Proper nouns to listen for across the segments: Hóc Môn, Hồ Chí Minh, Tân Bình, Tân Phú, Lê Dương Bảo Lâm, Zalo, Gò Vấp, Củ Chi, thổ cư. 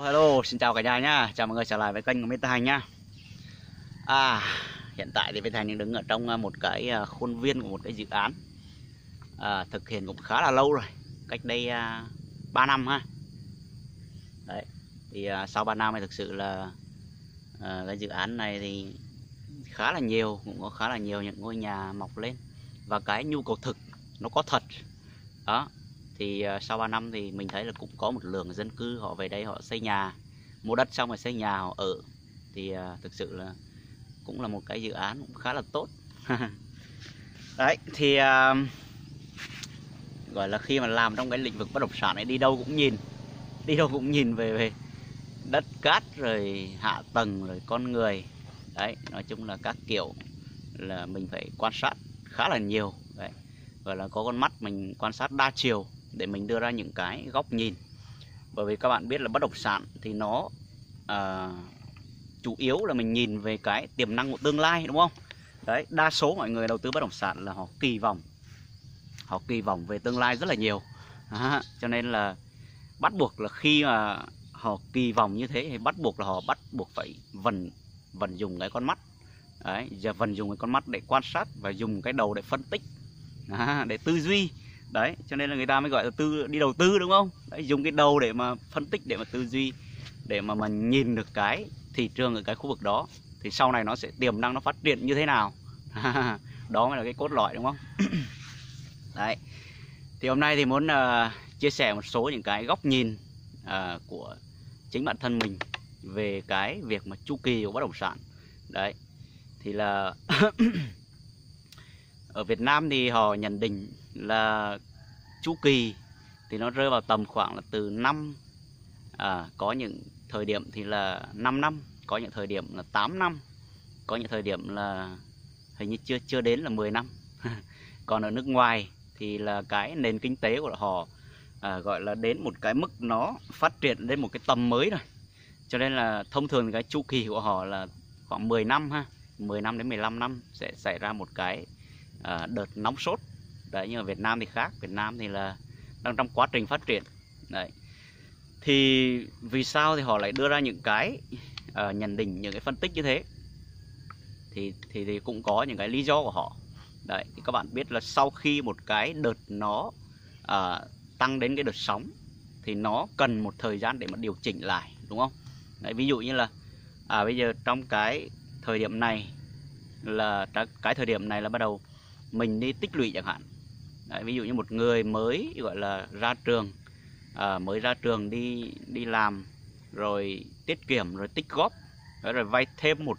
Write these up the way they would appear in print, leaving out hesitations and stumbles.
Hello, xin chào cả nhà nhá. Chào mọi người trở lại với kênh của Mr. Thành nhá. Hiện tại thì Mr. Thành đứng ở trong một cái khuôn viên của một cái dự án thực hiện cũng khá là lâu rồi, cách đây 3 năm ha. Đấy, thì sau 3 năm thì thực sự là cái dự án này thì khá là nhiều, cũng có khá là nhiều những ngôi nhà mọc lên và cái nhu cầu thực nó có thật đó. Thì sau 3 năm thì mình thấy là cũng có một lượng dân cư họ về đây, họ xây nhà, mua đất xong rồi xây nhà họ ở. Thì thực sự là cũng là một cái dự án cũng khá là tốt. Đấy, thì gọi là khi mà làm trong cái lĩnh vực bất động sản ấy, đi đâu cũng nhìn về đất cát rồi hạ tầng rồi con người. Đấy, nói chung là các kiểu là mình phải quan sát khá là nhiều. Đấy, gọi là có con mắt mình quan sát đa chiều để mình đưa ra những cái góc nhìn. Bởi vì các bạn biết là bất động sản thì nó chủ yếu là mình nhìn về cái tiềm năng của tương lai, đúng không? Đấy, đa số mọi người đầu tư bất động sản là họ kỳ vọng về tương lai rất là nhiều. Cho nên là bắt buộc là khi mà họ kỳ vọng như thế thì họ bắt buộc phải vận dụng cái con mắt. Đấy, giờ vận dụng cái con mắt để quan sát và dùng cái đầu để phân tích, để tư duy. Đấy, cho nên là người ta mới gọi là đi đầu tư, đúng không? Đấy, dùng cái đầu để mà phân tích, để mà tư duy, để mà mình nhìn được cái thị trường ở cái khu vực đó thì sau này nó sẽ tiềm năng nó phát triển như thế nào. Đó mới là cái cốt lõi, đúng không? Đấy, thì hôm nay thì muốn chia sẻ một số những cái góc nhìn của chính bản thân mình về cái việc mà chu kỳ của bất động sản. Đấy, thì là ở Việt Nam thì họ nhận định là chu kỳ thì nó rơi vào tầm khoảng là từ năm, có những thời điểm thì là 5 năm, có những thời điểm là 8 năm, có những thời điểm là hình như chưa đến là 10 năm. Còn ở nước ngoài thì là cái nền kinh tế của họ gọi là đến một cái mức nó phát triển đến một cái tầm mới rồi. Cho nên là thông thường cái chu kỳ của họ là khoảng 10 năm ha, 10 năm đến 15 năm sẽ xảy ra một cái đợt nóng sốt. Đấy, nhưng mà Việt Nam thì khác, Việt Nam thì là đang trong quá trình phát triển. Đấy, thì vì sao thì họ lại đưa ra những cái nhận định, những cái phân tích như thế thì cũng có những cái lý do của họ. Đấy, thì các bạn biết là sau khi một cái đợt nó tăng đến cái đợt sóng thì nó cần một thời gian để mà điều chỉnh lại, đúng không? Đấy, ví dụ như là bây giờ trong cái thời điểm này là bắt đầu mình đi tích lũy chẳng hạn. Đấy, ví dụ như một người mới gọi là ra trường, đi làm rồi tiết kiệm rồi tích góp rồi vay thêm một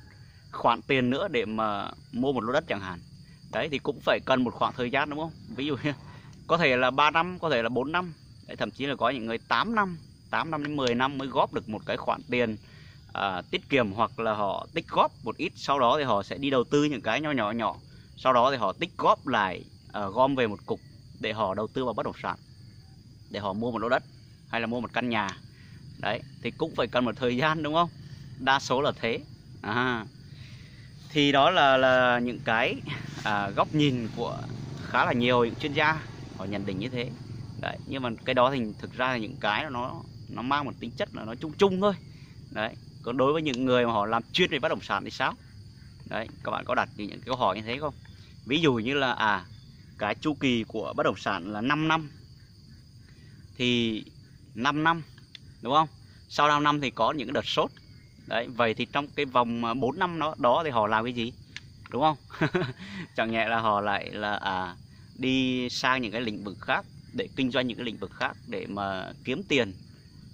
khoản tiền nữa để mà mua một lô đất chẳng hạn. Đấy, thì cũng phải cần một khoảng thời gian, đúng không? Ví dụ như có thể là 3 năm, có thể là 4 năm. Đấy, thậm chí là có những người 8 năm đến 10 năm mới góp được một cái khoản tiền tiết kiệm, hoặc là họ tích góp một ít, sau đó thì họ sẽ đi đầu tư những cái nhỏ, sau đó thì họ tích góp lại, gom về một cục để họ đầu tư vào bất động sản, để họ mua một lô đất hay là mua một căn nhà. Đấy, thì cũng phải cần một thời gian, đúng không? Đa số là thế. Thì đó là những cái góc nhìn của khá là nhiều những chuyên gia họ nhận định như thế. Đấy, nhưng mà cái đó thì thực ra là những cái nó mang một tính chất là nó chung thôi. Đấy, còn đối với những người mà họ làm chuyên về bất động sản thì sao? Đấy, các bạn có đặt những cái câu hỏi như thế không? Ví dụ như là cái chu kỳ của bất động sản là 5 năm thì 5 năm, đúng không? Sau 5 năm thì có những cái đợt sốt. Đấy, vậy thì trong cái vòng 4 năm đó thì họ làm cái gì, đúng không? Chẳng nhẽ là họ lại là đi sang những cái lĩnh vực khác để kinh doanh, những cái lĩnh vực khác để mà kiếm tiền.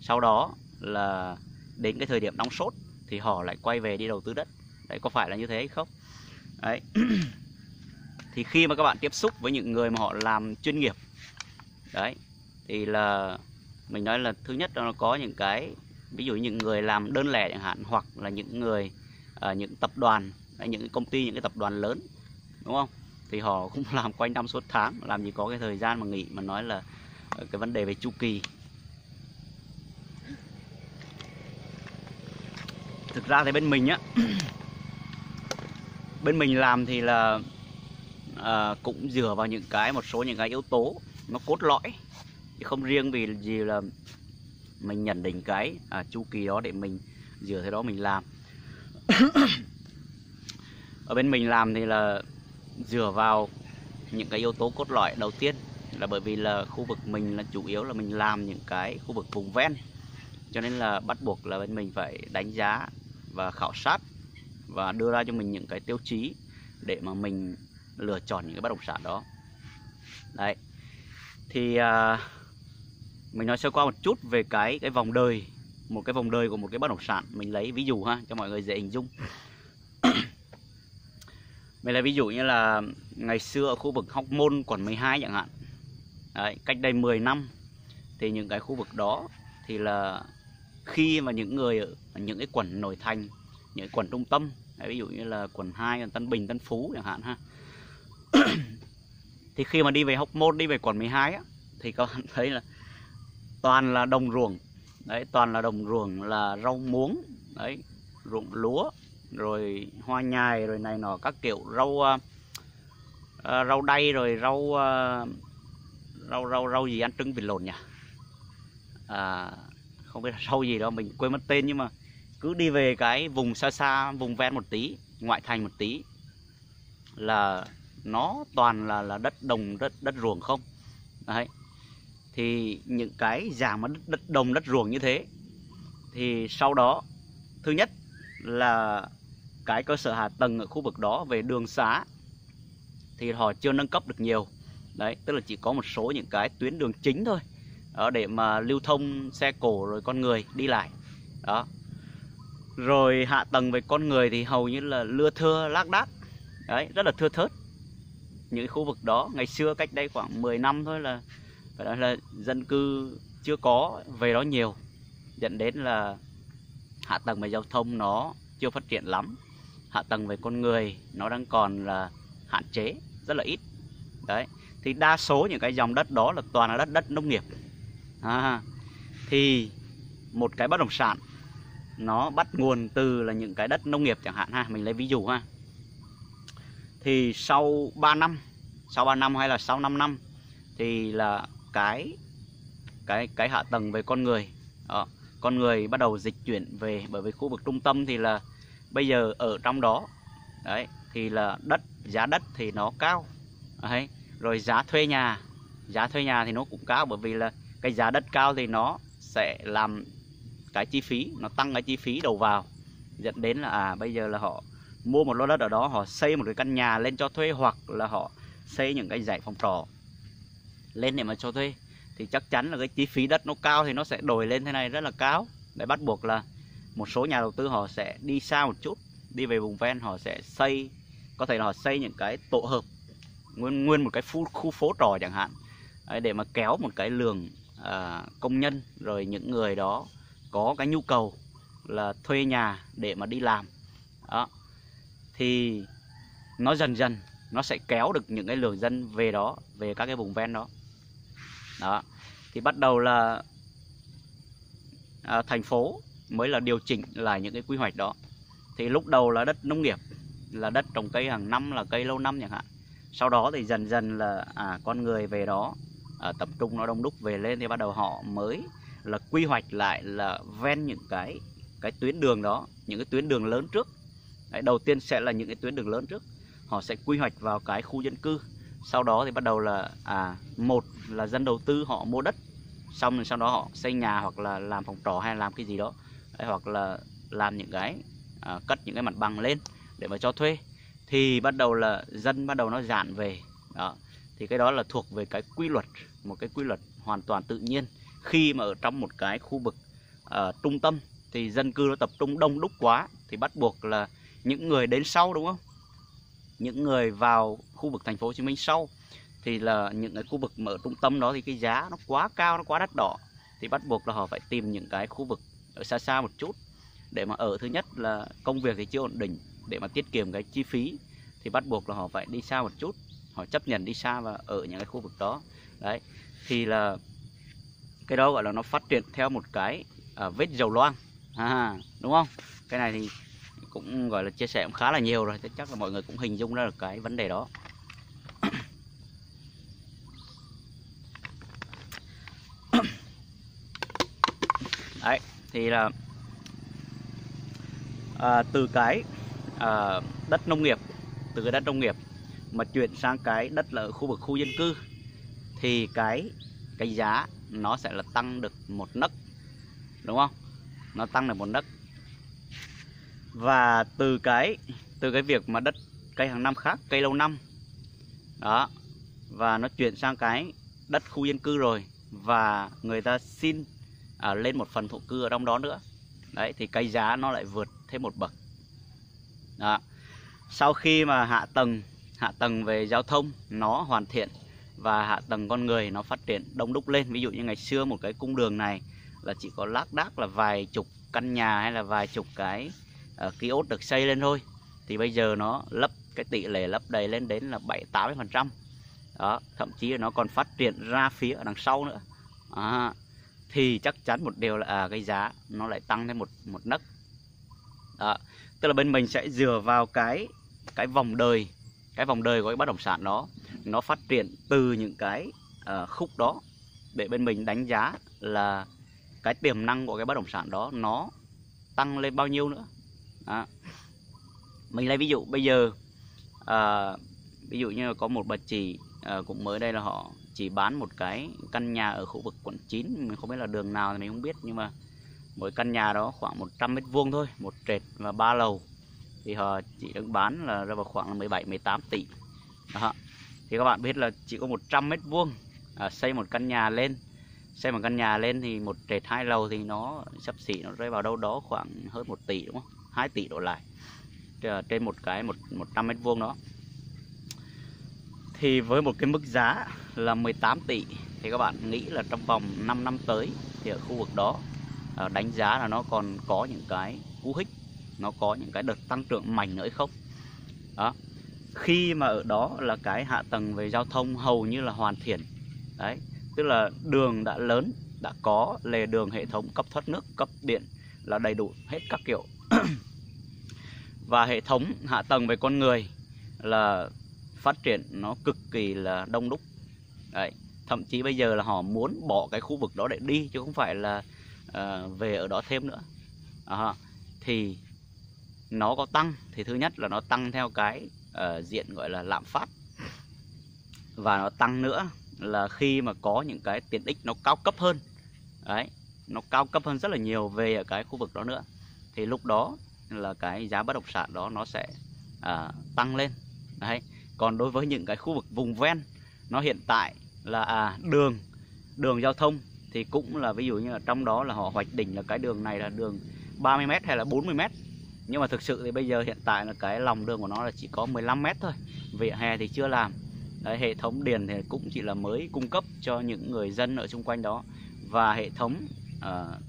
Sau đó là đến cái thời điểm nóng sốt thì họ lại quay về đi đầu tư đất. Đấy, có phải là như thế hay không? Đấy. Thì khi mà các bạn tiếp xúc với những người mà họ làm chuyên nghiệp, đấy, thì là mình nói là thứ nhất là nó có những cái, ví dụ những người làm đơn lẻ chẳng hạn, hoặc là những người những tập đoàn, những công ty, những cái tập đoàn lớn, đúng không? Thì họ cũng làm quanh năm suốt tháng, làm gì có cái thời gian mà nghỉ. Mà nói là cái vấn đề về chu kỳ, thực ra thì bên mình á, bên mình làm thì là cũng dựa vào những cái, một số những cái yếu tố nó cốt lõi, chứ không riêng vì gì là mình nhận định cái chu kỳ đó để mình dựa thế đó mình làm. Ở bên mình làm thì là dựa vào những cái yếu tố cốt lõi. Đầu tiên là bởi vì là khu vực mình là chủ yếu là mình làm những cái khu vực vùng ven, cho nên là bắt buộc là bên mình phải đánh giá và khảo sát và đưa ra cho mình những cái tiêu chí để mà mình lựa chọn những cái bất động sản đó. Đấy. Thì mình nói sơ qua một chút về cái vòng đời, một cái vòng đời của một cái bất động sản. Mình lấy ví dụ ha, cho mọi người dễ hình dung. Mình lấy ví dụ như là ngày xưa ở khu vực Hóc Môn, quận 12 chẳng hạn. Đấy, cách đây 10 năm thì những cái khu vực đó thì là khi mà những người ở những cái quận nội thành, những cái quận trung tâm, ví dụ như là quận 2, Tân Bình, Tân Phú chẳng hạn ha. Thì khi mà đi về Hóc Môn, đi về quận 12 á, thì các bạn thấy là toàn là đồng ruộng. Đấy, toàn là đồng ruộng, là rau muống, đấy, ruộng lúa, rồi hoa nhài, rồi này nọ các kiểu, rau đay, rồi rau gì ăn trứng vịt lộn nhỉ? Không biết rau gì đó, mình quên mất tên, nhưng mà cứ đi về cái vùng xa xa, vùng ven một tí, ngoại thành một tí là nó toàn là đất đồng, đất ruộng không. Đấy. Thì những cái dạng mà đất đồng, đất ruộng như thế thì sau đó, thứ nhất là cái cơ sở hạ tầng ở khu vực đó về đường xá thì họ chưa nâng cấp được nhiều. Đấy, tức là chỉ có một số những cái tuyến đường chính thôi đó, để mà lưu thông xe cộ rồi con người đi lại đó. Rồi hạ tầng về con người thì hầu như là lưa thưa lác đác. Đấy, rất là thưa thớt. Những khu vực đó ngày xưa cách đây khoảng 10 năm thôi là phải nói là dân cư chưa có về đó nhiều, dẫn đến là hạ tầng về giao thông nó chưa phát triển lắm, hạ tầng về con người nó đang còn là hạn chế, rất là ít. Đấy, thì đa số những cái dòng đất đó là toàn là đất nông nghiệp. Thì một cái bất động sản nó bắt nguồn từ là những cái đất nông nghiệp chẳng hạn ha, mình lấy ví dụ ha. Thì sau 3 năm, sau 3 năm hay là sau 5 năm thì là cái hạ tầng về con người đó, con người bắt đầu dịch chuyển về, bởi vì khu vực trung tâm thì là bây giờ ở trong đó. Đấy, thì là giá đất thì nó cao. Đấy, rồi giá thuê nhà thì nó cũng cao, bởi vì là cái giá đất cao thì nó sẽ làm cái chi phí, nó tăng cái chi phí đầu vào, dẫn đến là bây giờ là họ mua một lô đất ở đó, họ xây một cái căn nhà lên cho thuê, hoặc là họ xây những cái dãy phòng trọ lên để mà cho thuê, thì chắc chắn là cái chi phí đất nó cao thì nó sẽ đổi lên thế này rất là cao. Để bắt buộc là một số nhà đầu tư họ sẽ đi xa một chút, đi về vùng ven, họ sẽ xây, có thể là họ xây những cái tổ hợp nguyên một cái khu phố trọ chẳng hạn. Đấy, để mà kéo một cái lượng công nhân, rồi những người đó có cái nhu cầu là thuê nhà để mà đi làm đó, thì nó dần dần nó sẽ kéo được những cái lượng dân về đó, về các cái vùng ven đó. Đó, thì bắt đầu là thành phố mới là điều chỉnh lại những cái quy hoạch đó. Thì lúc đầu là đất nông nghiệp, là đất trồng cây hàng năm, là cây lâu năm chẳng hạn. Sau đó thì dần dần là con người về đó, tập trung nó đông đúc về lên, thì bắt đầu họ mới là quy hoạch lại là ven những cái tuyến đường đó, những cái tuyến đường lớn trước. Đấy, đầu tiên sẽ là những cái tuyến đường lớn trước, họ sẽ quy hoạch vào cái khu dân cư. Sau đó thì bắt đầu là một là dân đầu tư họ mua đất, xong rồi sau đó họ xây nhà, hoặc là làm phòng trọ, hay làm cái gì đó. Đấy, hoặc là làm những cái cất những cái mặt bằng lên để mà cho thuê, thì bắt đầu là dân bắt đầu nó dạn về đó. Thì cái đó là thuộc về cái quy luật, một cái quy luật hoàn toàn tự nhiên. Khi mà ở trong một cái khu vực trung tâm thì dân cư nó tập trung đông đúc quá, thì bắt buộc là những người đến sau, đúng không, những người vào khu vực thành phố Hồ Chí Minh sau, thì là những cái khu vực mở trung tâm đó thì cái giá nó quá cao, nó quá đắt đỏ, thì bắt buộc là họ phải tìm những cái khu vực ở xa xa một chút để mà ở. Thứ nhất là công việc thì chưa ổn định, để mà tiết kiệm cái chi phí thì bắt buộc là họ phải đi xa một chút, họ chấp nhận đi xa và ở những cái khu vực đó. Đấy, thì là cái đó gọi là nó phát triển theo một cái vết dầu loang, đúng không? Cái này thì cũng gọi là chia sẻ cũng khá là nhiều rồi, chắc là mọi người cũng hình dung ra được cái vấn đề đó. Đấy, thì là từ cái đất nông nghiệp, từ cái đất nông nghiệp mà chuyển sang cái đất là ở khu vực khu dân cư thì cái giá nó sẽ là tăng được một nấc, đúng không? Nó tăng được một nấc. Và từ cái việc mà đất cây hàng năm khác, cây lâu năm đó, và nó chuyển sang cái đất khu dân cư rồi, và người ta xin lên một phần thổ cư ở trong đó nữa. Đấy, thì cái giá nó lại vượt thêm một bậc đó. Sau khi mà hạ tầng về giao thông nó hoàn thiện và hạ tầng con người nó phát triển đông đúc lên, ví dụ như ngày xưa một cái cung đường này là chỉ có lác đác là vài chục căn nhà hay là vài chục cái kiosk được xây lên thôi, thì bây giờ nó lấp cái tỷ lệ lấp đầy lên đến là 70-80%. Đó, thậm chí là nó còn phát triển ra phía ở đằng sau nữa. Thì chắc chắn một điều là cái giá nó lại tăng lên một nấc. Đó, tức là bên mình sẽ dựa vào cái vòng đời của cái bất động sản đó, nó phát triển từ những cái khúc đó để bên mình đánh giá là cái tiềm năng của cái bất động sản đó nó tăng lên bao nhiêu nữa. Đó. Mình lấy ví dụ bây giờ, ví dụ như có một bà chị cũng mới đây là họ chỉ bán một cái căn nhà ở khu vực quận 9, mình không biết là đường nào thì mình không biết, nhưng mà mỗi căn nhà đó khoảng 100 m² thôi, một trệt và 3 lầu, thì họ chỉ được bán là ra vào khoảng 17-18 tỷ. Đó. Thì các bạn biết là chỉ có 100 m² xây một căn nhà lên, thì một trệt 2 lầu thì nó xấp xỉ nó rơi vào đâu đó khoảng hơn 1 tỷ, đúng không? 2 tỷ đổ lại trên một cái 100 m² đó. Thì với một cái mức giá là 18 tỷ thì các bạn nghĩ là trong vòng 5 năm tới thì ở khu vực đó đánh giá là nó còn có những cái cú hích, nó có những cái đợt tăng trưởng mạnh nữa hay không? Đó. Khi mà ở đó là cái hạ tầng về giao thông hầu như là hoàn thiện. Đấy, tức là đường đã lớn, đã có lề đường, hệ thống cấp thoát nước, cấp điện là đầy đủ hết các kiểu. Và hệ thống hạ tầng về con người là phát triển nó cực kỳ là đông đúc. Đấy, thậm chí bây giờ là họ muốn bỏ cái khu vực đó để đi chứ không phải là về ở đó thêm nữa. Thì nó có tăng thì thứ nhất là nó tăng theo cái diện gọi là lạm phát, và nó tăng nữa là khi mà có những cái tiện ích nó cao cấp hơn. Đấy, nó cao cấp hơn rất là nhiều về ở cái khu vực đó nữa, thì lúc đó là cái giá bất động sản đó nó sẽ tăng lên. Đấy. Còn đối với những cái khu vực vùng ven, nó hiện tại là đường giao thông thì cũng là ví dụ như là trong đó là họ hoạch định là cái đường này là đường 30 m hay là 40 m, nhưng mà thực sự thì bây giờ hiện tại là cái lòng đường của nó là chỉ có 15 m thôi, vỉa hè thì chưa làm. Đấy, hệ thống điện thì cũng chỉ là mới cung cấp cho những người dân ở xung quanh đó, và hệ thống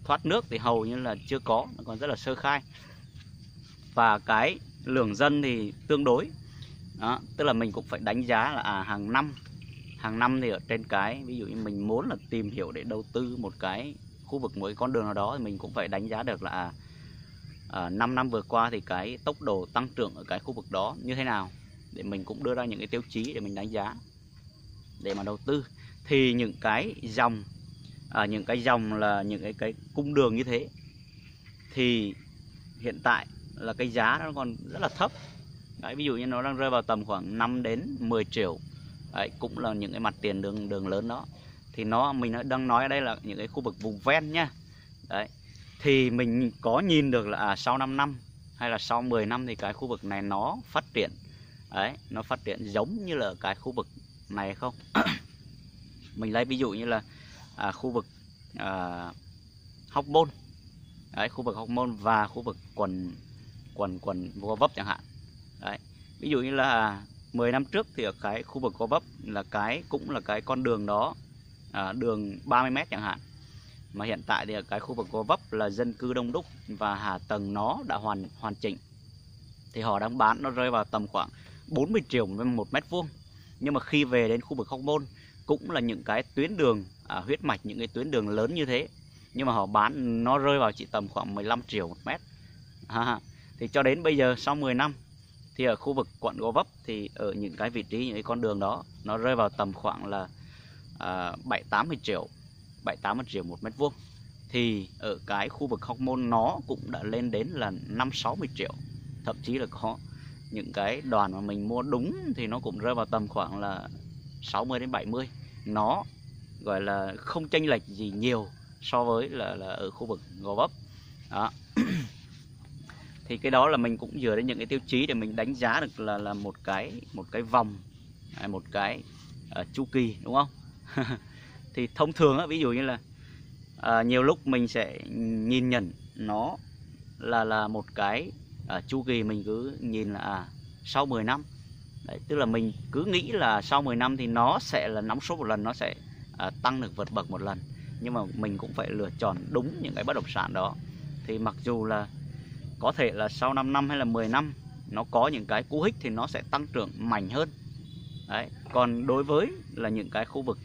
thoát nước thì hầu như là chưa có, nó còn rất là sơ khai, và cái lượng dân thì tương đối. Đó, tức là mình cũng phải đánh giá là hàng năm thì ở trên cái ví dụ như mình muốn là tìm hiểu để đầu tư một cái khu vực, mỗi con đường nào đó, thì mình cũng phải đánh giá được là 5 năm vừa qua thì cái tốc độ tăng trưởng ở cái khu vực đó như thế nào, để mình cũng đưa ra những cái tiêu chí để mình đánh giá để mà đầu tư. Thì những cái dòng là những cái cung đường như thế thì hiện tại là cái giá nó còn rất là thấp. Đấy, ví dụ như nó đang rơi vào tầm khoảng 5 đến 10 triệu. Đấy, cũng là những cái mặt tiền đường lớn đó. Thì mình đang nói ở đây là những cái khu vực vùng ven nha. Đấy, thì mình có nhìn được là sau 5 năm hay là sau 10 năm thì cái khu vực này nó phát triển. Đấy, nó phát triển giống như là cái khu vực này không? Mình lấy ví dụ như là khu vực Hóc Môn. Đấy, khu vực Hóc Môn và khu vực quận Gò Vấp chẳng hạn. Đấy, ví dụ như là 10 năm trước thì ở cái khu vực Gò Vấp là cũng là cái con đường đó, đường 30 m chẳng hạn, mà hiện tại thì ở cái khu vực Gò Vấp là dân cư đông đúc và hạ tầng nó đã hoàn chỉnh, thì họ đang bán nó rơi vào tầm khoảng 40 triệu một mét vuông. Nhưng mà khi về đến khu vực Hóc Môn cũng là những cái tuyến đường huyết mạch, những cái tuyến đường lớn như thế, nhưng mà họ bán nó rơi vào chỉ tầm khoảng 15 triệu một mét. Thì cho đến bây giờ sau 10 năm thì ở khu vực quận Gò Vấp thì ở những cái vị trí, những cái con đường đó nó rơi vào tầm khoảng là 7-80 triệu một mét vuông. thì ở cái khu vực Hóc Môn nó cũng đã lên đến là 50-60 triệu. Thậm chí là có những cái đoàn mà mình mua đúng thì nó cũng rơi vào tầm khoảng là 60 đến 70. Nó gọi là không chênh lệch gì nhiều so với là ở khu vực Gò Vấp đó. Thì cái đó là mình cũng dựa đến những cái tiêu chí để mình đánh giá được là một cái vòng, một cái chu kỳ, đúng không? Thì thông thường á, ví dụ như là nhiều lúc mình sẽ nhìn nhận nó là một cái chu kỳ, mình cứ nhìn là sau 10 năm. Đấy, tức là mình cứ nghĩ là sau 10 năm thì nó sẽ là nóng sốt một lần, nó sẽ tăng được vượt bậc một lần. Nhưng mà mình cũng phải lựa chọn đúng những cái bất động sản đó. Thì mặc dù là có thể là sau 5 năm hay là 10 năm nó có những cái cú hích thì nó sẽ tăng trưởng mạnh hơn. Đấy. Còn đối với là những cái khu vực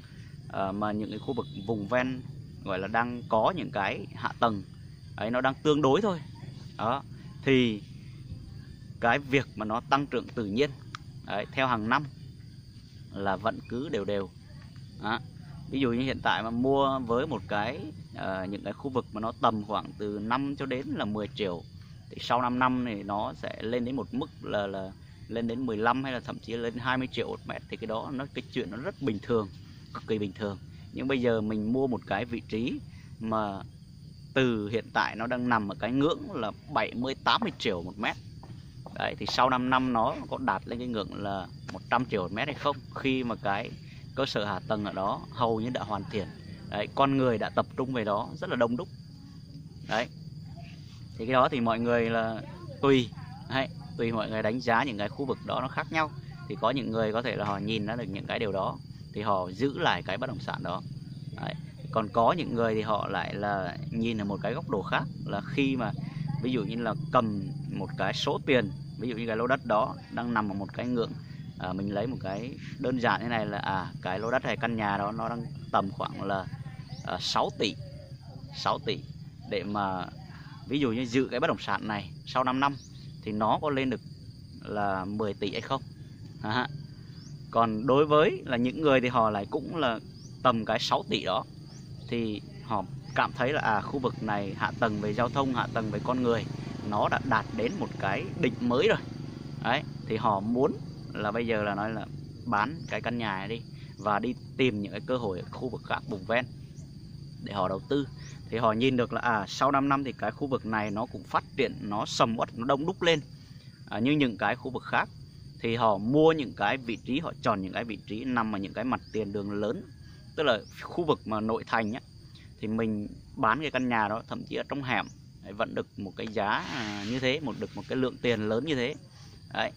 mà những cái khu vực vùng ven gọi là đang có những cái hạ tầng ấy, nó đang tương đối thôi đó, thì cái việc mà nó tăng trưởng tự nhiên đấy, theo hàng năm là vẫn cứ đều đều đó. Ví dụ như hiện tại mà mua với một cái những cái khu vực mà nó tầm khoảng từ 5 cho đến là 10 triệu thì sau 5 năm thì nó sẽ lên đến một mức là lên đến 15 hay là thậm chí lên 20 triệu một mét. Thì cái đó nó cái chuyện nó rất bình thường, cực kỳ bình thường. Nhưng bây giờ mình mua một cái vị trí mà từ hiện tại nó đang nằm ở cái ngưỡng là 70-80 triệu một mét. Đấy, thì sau 5 năm nó có đạt lên cái ngưỡng là 100 triệu một mét hay không, khi mà cái cơ sở hạ tầng ở đó hầu như đã hoàn thiện. Đấy, con người đã tập trung về đó rất là đông đúc. Đấy. Thì cái đó thì mọi người là tùy. Đấy, tùy mọi người đánh giá những cái khu vực đó nó khác nhau. Thì có những người có thể là họ nhìn ra được những cái điều đó thì họ giữ lại cái bất động sản đó. Đấy. Còn có những người thì họ lại là nhìn ở một cái góc độ khác, là khi mà ví dụ như là cầm một cái số tiền, ví dụ như cái lô đất đó đang nằm ở một cái ngưỡng, mình lấy một cái đơn giản như này là cái lô đất hay căn nhà đó nó đang tầm khoảng là 6 tỷ để mà ví dụ như giữ cái bất động sản này sau 5 năm thì nó có lên được là 10 tỷ hay không. Còn đối với là những người thì họ lại cũng là tầm cái 6 tỷ đó thì họ cảm thấy là khu vực này hạ tầng về giao thông, hạ tầng về con người nó đã đạt đến một cái đỉnh mới rồi. Đấy, thì họ muốn là bây giờ là nói là bán cái căn nhà này đi và đi tìm những cái cơ hội ở khu vực khác, vùng ven để họ đầu tư. Thì họ nhìn được là sau 5 năm thì cái khu vực này nó cũng phát triển, nó sầm uất, nó đông đúc lên như những cái khu vực khác. Thì họ mua những cái vị trí, họ chọn những cái vị trí nằm ở những cái mặt tiền đường lớn, tức là khu vực mà nội thành á, thì mình bán cái căn nhà đó thậm chí ở trong hẻm vẫn được một cái giá như thế, được một cái lượng tiền lớn như thế. Đấy.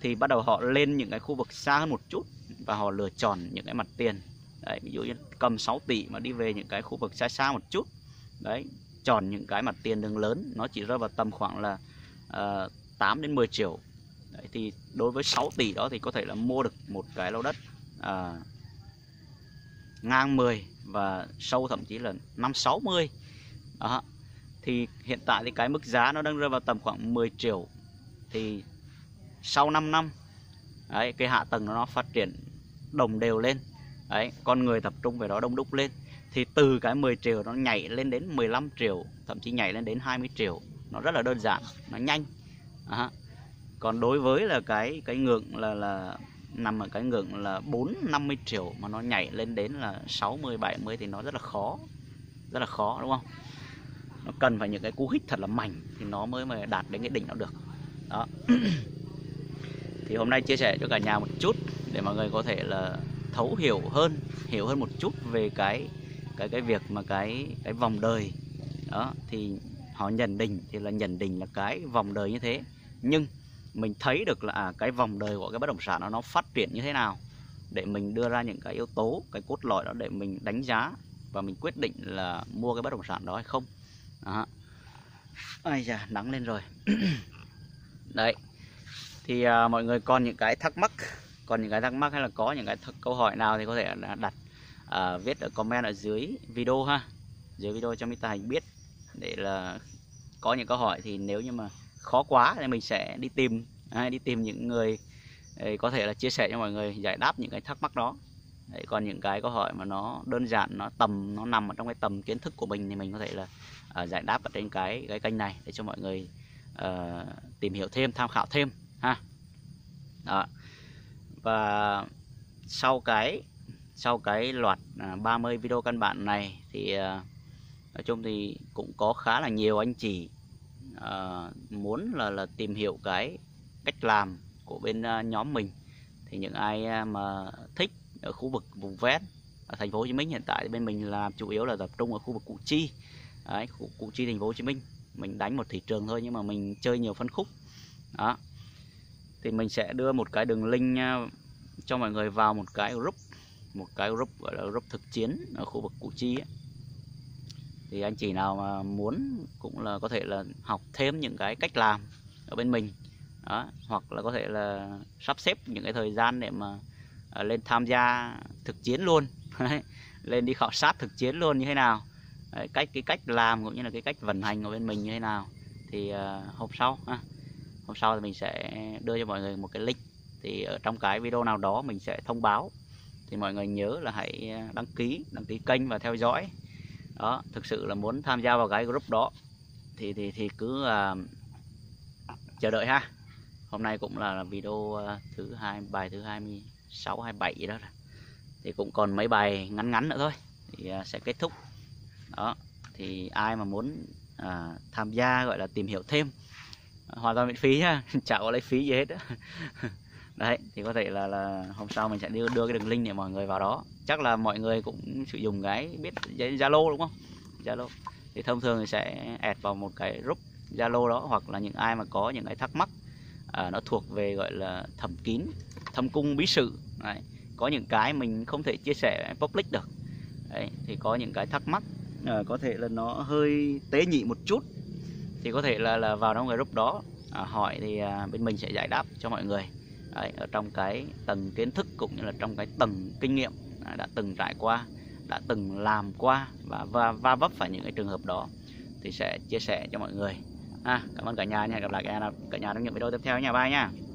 Thì bắt đầu họ lên những cái khu vực xa hơn một chút và họ lựa chọn những cái mặt tiền. Đấy, ví dụ như cầm 6 tỷ mà đi về những cái khu vực xa xa một chút. Đấy, chọn những cái mặt tiền đường lớn, nó chỉ rơi vào tầm khoảng là 8 đến 10 triệu. Đấy, thì đối với 6 tỷ đó thì có thể là mua được một cái lô đất ngang 10 và sâu thậm chí là 5-60. Đó. Thì hiện tại thì cái mức giá nó đang rơi vào tầm khoảng 10 triệu. Thì sau 5 năm đấy, cái hạ tầng nó phát triển đồng đều lên. Đấy, con người tập trung về đó đông đúc lên. Thì từ cái 10 triệu nó nhảy lên đến 15 triệu, thậm chí nhảy lên đến 20 triệu. Nó rất là đơn giản, nó nhanh. Đó. Còn đối với là cái ngưỡng là nằm ở cái ngưỡng là 4-50 triệu mà nó nhảy lên đến là 60-70 thì nó rất là khó. Rất là khó, đúng không? Nó cần phải những cái cú hích thật là mạnh thì nó mới đạt đến cái đỉnh nó được. Đó. Thì hôm nay chia sẻ cho cả nhà một chút để mọi người có thể là thấu hiểu hơn một chút về cái việc mà cái vòng đời. Đó, thì họ nhận định thì là nhận định là cái vòng đời như thế. Nhưng mình thấy được là cái vòng đời của cái bất động sản nó phát triển như thế nào để mình đưa ra những cái yếu tố, cái cốt lõi đó để mình đánh giá và mình quyết định là mua cái bất động sản đó hay không. Đó. Ai da, nắng lên rồi. Đấy. Thì mọi người còn những cái thắc mắc hay là có những cái câu hỏi nào thì có thể đặt viết ở comment ở dưới video ha. Dưới video cho Mr. Thành biết để là có những câu hỏi, thì nếu như mà khó quá thì mình sẽ đi tìm những người có thể là chia sẻ cho mọi người, giải đáp những cái thắc mắc đó. Đấy, còn những cái câu hỏi mà nó đơn giản, nó nằm ở trong cái tầm kiến thức của mình thì mình có thể là giải đáp ở trên cái kênh này để cho mọi người tìm hiểu thêm, tham khảo thêm ha. Đó. Và sau cái loạt 30 video căn bản này thì nói chung thì cũng có khá là nhiều anh chị muốn là tìm hiểu cái cách làm của bên nhóm mình. Thì những ai mà thích ở khu vực vùng ven ở thành phố Hồ Chí Minh, hiện tại bên mình làm chủ yếu là tập trung ở khu vực Củ Chi. Đấy, Củ Chi thành phố Hồ Chí Minh, mình đánh một thị trường thôi nhưng mà mình chơi nhiều phân khúc. Đó. Thì mình sẽ đưa một cái đường link cho mọi người vào một cái group gọi là group thực chiến ở khu vực Củ Chi ấy. Thì anh chị nào mà muốn cũng là có thể là học thêm những cái cách làm ở bên mình. Đó, hoặc là có thể là sắp xếp những cái thời gian để mà lên tham gia thực chiến luôn. Lên đi khảo sát thực chiến luôn như thế nào. Đấy, cái cách làm cũng như là cái cách vận hành của bên mình như thế nào. Thì hôm sau thì mình sẽ đưa cho mọi người một cái link. Thì ở trong cái video nào đó mình sẽ thông báo. Thì mọi người nhớ là hãy đăng ký kênh và theo dõi. Đó, thực sự là muốn tham gia vào cái group đó thì cứ chờ đợi ha. Hôm nay cũng là video thứ hai, bài thứ 26, 27 gì đó. Thì cũng còn mấy bài ngắn ngắn nữa thôi thì sẽ kết thúc. Đó, thì ai mà muốn tham gia gọi là tìm hiểu thêm, hoàn toàn miễn phí ha, chả có lấy phí gì hết đó. Đấy, thì có thể là hôm sau mình sẽ đưa cái đường link để mọi người vào đó. Chắc là mọi người cũng sử dụng cái biết Zalo đúng không? Zalo thì thông thường thì sẽ add vào một cái group Zalo đó, hoặc là những ai mà có những cái thắc mắc nó thuộc về gọi là thẩm kín, thâm cung bí sự. Đấy, có những cái mình không thể chia sẻ public được. Đấy, thì có những cái thắc mắc có thể là nó hơi tế nhị một chút thì có thể là vào trong cái group đó hỏi thì bên mình sẽ giải đáp cho mọi người. Đấy, ở trong cái tầng kiến thức cũng như là trong cái tầng kinh nghiệm đã từng trải qua, đã từng làm qua và vấp phải những cái trường hợp đó thì sẽ chia sẻ cho mọi người. Cảm ơn cả nhà, hẹn gặp lại cả nhà trong những video tiếp theo nha, bye nha.